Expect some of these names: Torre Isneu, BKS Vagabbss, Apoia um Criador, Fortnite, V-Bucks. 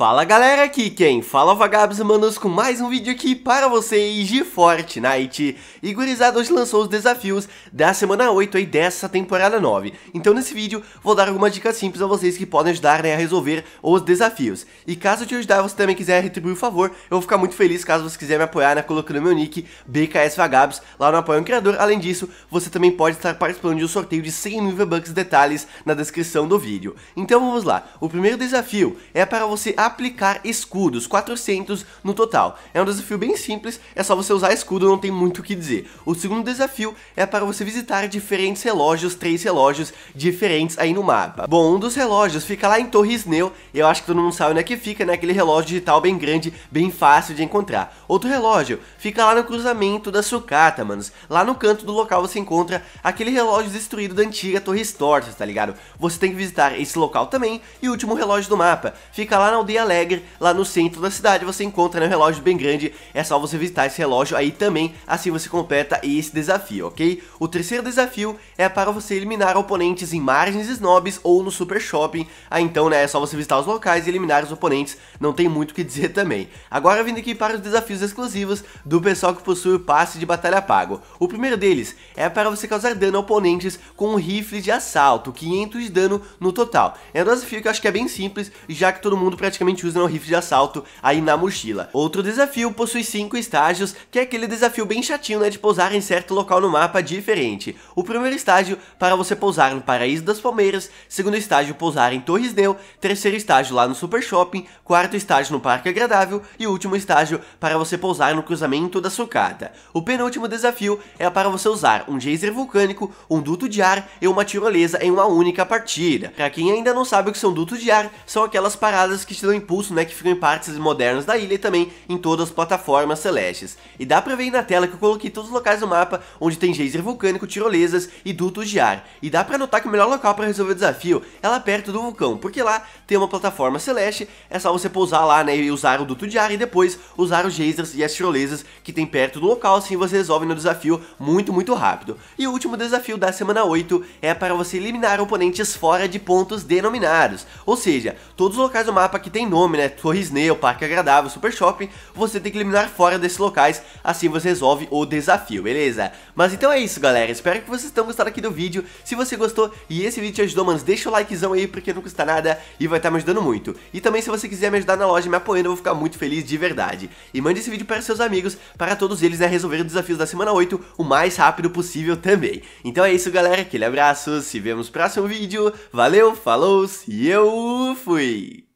Fala galera, aqui quem fala é o Vagabbss, manos, com mais um vídeo aqui para vocês de Fortnite. E gurizada, hoje lançou os desafios da semana 8 aí dessa temporada 9. Então nesse vídeo vou dar algumas dicas simples a vocês que podem ajudar, né, a resolver os desafios. E caso eu te ajudar, você também quiser retribuir o favor, eu vou ficar muito feliz caso você quiser me apoiar, né, colocando meu nick BKS Vagabbss lá no Apoia um Criador. Além disso, você também pode estar participando de um sorteio de 100 mil V-Bucks, detalhes na descrição do vídeo. Então vamos lá, o primeiro desafio é para você aplicar escudos, 400 no total. É um desafio bem simples, é só você usar escudo, não tem muito o que dizer. O segundo desafio é para você visitar diferentes relógios, 3 relógios diferentes aí no mapa. Bom, um dos relógios fica lá em Torre Isneu, eu acho que todo mundo sabe onde é que fica, né? Aquele relógio digital bem grande, bem fácil de encontrar. Outro relógio fica lá no cruzamento da sucata, manos. Lá no canto do local você encontra aquele relógio destruído da antiga Torre Stortas, tá ligado? Você tem que visitar esse local também. E o último relógio do mapa fica lá na Aldeia Alegre, lá no centro da cidade, você encontra, né, um relógio bem grande, é só você visitar esse relógio aí também, assim você completa esse desafio, ok? O terceiro desafio é para você eliminar oponentes em margens snobs ou no super shopping, aí então, né, é só você visitar os locais e eliminar os oponentes, não tem muito o que dizer também. Agora vindo aqui para os desafios exclusivos do pessoal que possui o passe de batalha pago. O primeiro deles é para você causar dano a oponentes com um rifle de assalto, 500 de dano no total. É um desafio que eu acho que é bem simples, já que todo mundo praticamente usam o rifle de assalto aí na mochila. Outro desafio possui 5 estágios, que é aquele desafio bem chatinho, né, de pousar em certo local no mapa diferente. O primeiro estágio, para você pousar no Paraíso das Palmeiras. Segundo estágio, pousar em Torre Isneu. Terceiro estágio, lá no Super Shopping. Quarto estágio, no Parque Agradável. E último estágio, para você pousar no Cruzamento da Sucata. O penúltimo desafio é para você usar um geyser vulcânico, um duto de ar e uma tirolesa em uma única partida. Pra quem ainda não sabe o que são dutos de ar, são aquelas paradas que te dão impulso, né, que ficam em partes modernas da ilha e também em todas as plataformas celestes. E dá pra ver aí na tela que eu coloquei todos os locais do mapa onde tem geyser vulcânico, tirolesas e dutos de ar. E dá pra notar que o melhor local pra resolver o desafio é lá perto do vulcão, porque lá tem uma plataforma celeste, é só você pousar lá, né, e usar o duto de ar e depois usar os geysers e as tirolesas que tem perto do local, assim você resolve no desafio muito rápido. E o último desafio da semana 8 é para você eliminar oponentes fora de pontos denominados, ou seja, todos os locais do mapa que tem nome, né, Torre Isneu, Parque Agradável, Super Shopping, você tem que eliminar fora desses locais, assim você resolve o desafio, beleza? Mas então é isso, galera, espero que vocês tenham gostado aqui do vídeo. Se você gostou e esse vídeo te ajudou, mano, deixa o likezão aí, porque não custa nada e vai estar me ajudando muito. E também se você quiser me ajudar na loja me apoiando, eu vou ficar muito feliz de verdade. E mande esse vídeo para seus amigos, para todos eles, né, resolverem os desafios da semana 8 o mais rápido possível também. Então é isso, galera, aquele abraço, se vemos no próximo vídeo, valeu, falou, e eu fui!